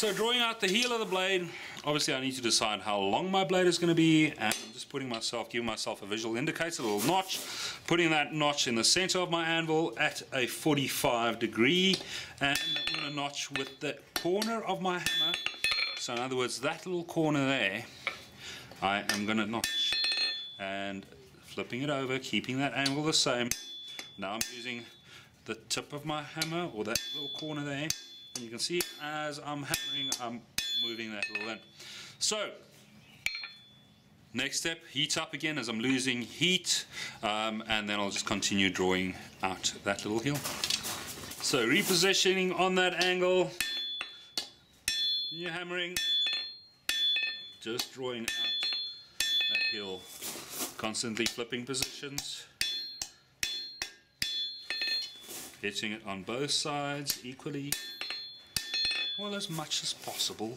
So drawing out the heel of the blade, obviously I need to decide how long my blade is going to be, and I'm just giving myself a visual indicator, a little notch, putting that notch in the center of my anvil at a 45 degree, and I'm going to notch with the corner of my hammer. So in other words, that little corner there, I am going to notch, and flipping it over, keeping that angle the same. Now I'm using the tip of my hammer, or that little corner there, and you can see as I'm hammering, I'm moving that little in. So next step, heat up again as I'm losing heat, and then I'll just continue drawing out that little heel. So repositioning on that angle, you're hammering, just drawing out that heel, constantly flipping positions, hitting it on both sides equally, well, as much as possible.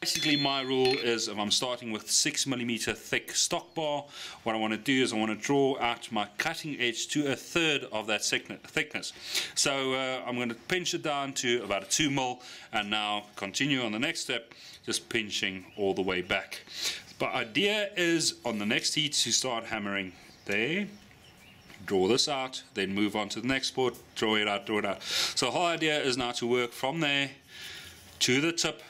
Basically my rule is, if I'm starting with 6mm thick stock bar, what I want to do is I want to draw out my cutting edge to a third of that thickness. So I'm going to pinch it down to about a 2mm, and now continue on the next step, just pinching all the way back. But idea is on the next heat to start hammering there, draw this out, then move on to the next board, draw it out, draw it out. So the whole idea is now to work from there to the tip.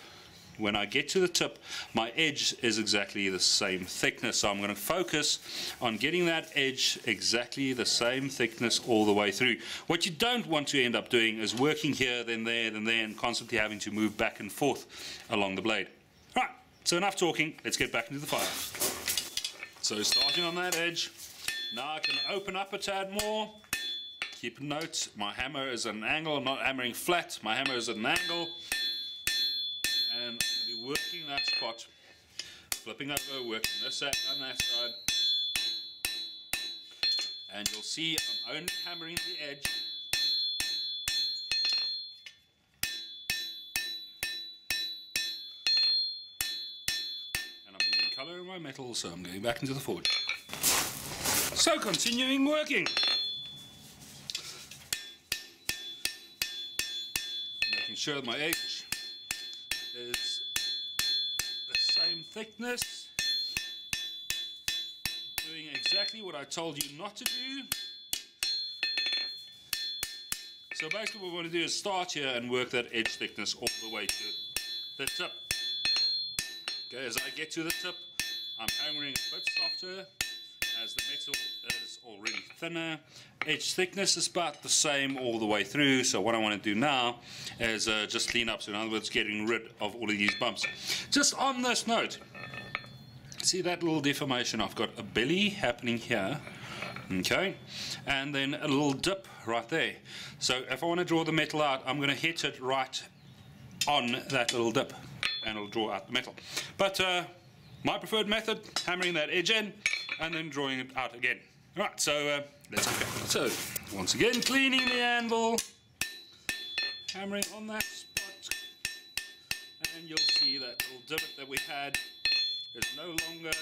When I get to the tip, my edge is exactly the same thickness, so I'm going to focus on getting that edge exactly the same thickness all the way through. What you don't want to end up doing is working here, then there, and constantly having to move back and forth along the blade. Right, so enough talking, let's get back into the fire. So starting on that edge, now I can open up a tad more. Keep a note, my hammer is at an angle, I'm not hammering flat, my hammer is at an angle. And I'm going to be working that spot, flipping over, working this side and that side. And you'll see I'm only hammering the edge. And I'm leaving colour in my metal, so I'm going back into the forge. So continuing working. Making sure that my edge is the same thickness. Doing exactly what I told you not to do. So basically what we want to do is start here and work that edge thickness all the way to the tip. Okay, as I get to the tip, I'm hammering a bit softer, as the metal is already thinner. Edge thickness is about the same all the way through, so what I want to do now is just clean up, so in other words, getting rid of all of these bumps. Just on this note, see that little deformation? I've got a belly happening here, okay, and then a little dip right there. So if I want to draw the metal out, I'm going to hit it right on that little dip, and it'll draw out the metal. But my preferred method, hammering that edge in, and then drawing it out again. Alright, so let's go back. So, once again, cleaning the anvil, hammering on that spot, and you'll see that little divot that we had is no longer.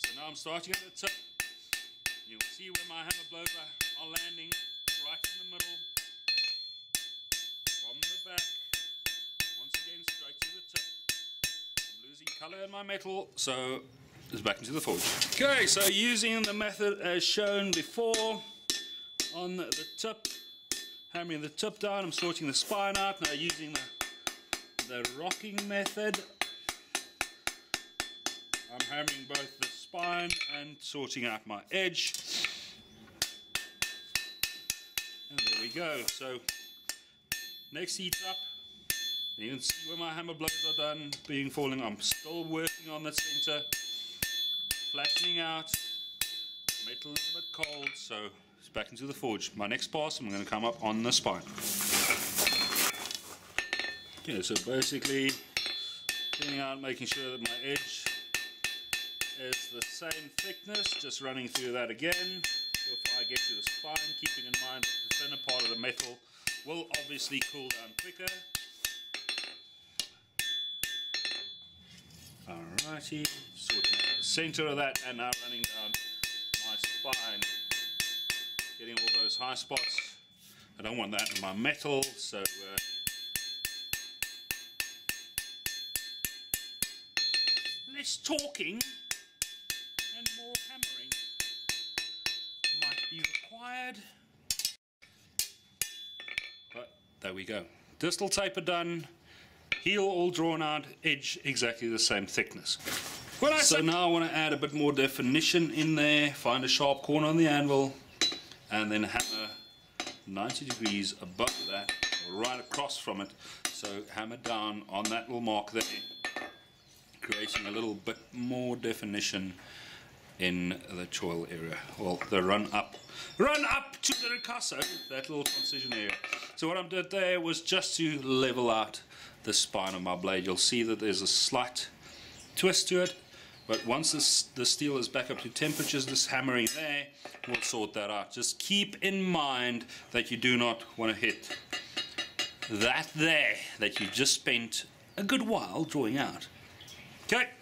So now I'm starting at the tip. You'll see where my hammer blows are landing, right in the middle, from the back, once again straight to the tip. Losing colour in my metal, so it's back into the forge. Okay, so using the method as shown before, on the tip, hammering the tip down, I'm sorting the spine out, now using the rocking method, I'm hammering both the spine and sorting out my edge. And there we go, so next heat up. You can see where my hammer blows are done, being falling. I'm still working on the center, flattening out. Metal is a bit cold, so it's back into the forge. My next pass, I'm going to come up on the spine. Okay, so basically, cleaning out, making sure that my edge is the same thickness, just running through that again. If I get to the spine, keeping in mind that the thinner part of the metal will obviously cool down quicker. Alrighty, sorting out the center of that, and now running down my spine. getting all those high spots. I don't want that in my metal, so less talking and more hammering might be required, but there we go. Distal taper done, heel all drawn out, edge exactly the same thickness. So now I want to add a bit more definition in there, find a sharp corner on the anvil, and then hammer 90 degrees above that, right across from it. So hammer down on that little mark there, creating a little bit more definition in the choil area, well, the run up to the ricasso, that little transition area. So what I did there was just to level out the spine of my blade. You'll see that there's a slight twist to it, but once the steel is back up to temperatures, this hammering there will sort that out. Just keep in mind that you do not want to hit that there that you just spent a good while drawing out. Okay.